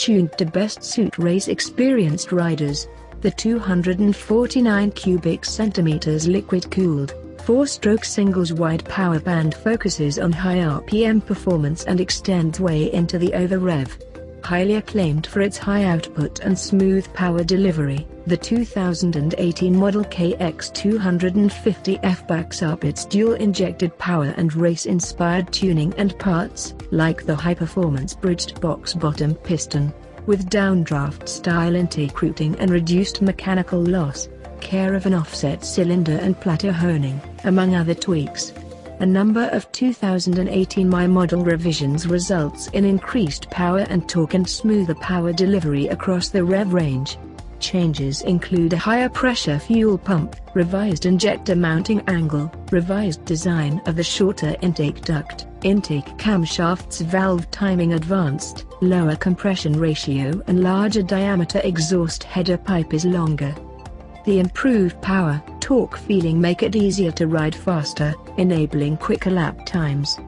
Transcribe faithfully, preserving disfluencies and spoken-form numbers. tuned to best suit race experienced riders. The two hundred forty-nine cubic centimeters liquid-cooled, four-stroke singles wide powerband focuses on high R P M performance and extends way into the over-rev. Highly acclaimed for its high output and smooth power delivery, the two thousand eighteen model K X two fifty F backs up its dual-injected power and race-inspired tuning and parts, like the high-performance bridged box-bottom piston, with downdraft-style intake routing and reduced mechanical loss, care of an offset cylinder and platter honing, among other tweaks. A number of two thousand eighteen M I model revisions results in increased power and torque and smoother power delivery across the rev range. Changes include a higher pressure fuel pump, revised injector mounting angle, revised design of the shorter intake duct, intake camshafts, valve timing advanced, lower compression ratio and larger diameter exhaust header pipe is longer. The improved power, torque feeling make it easier to ride faster, enabling quicker lap times.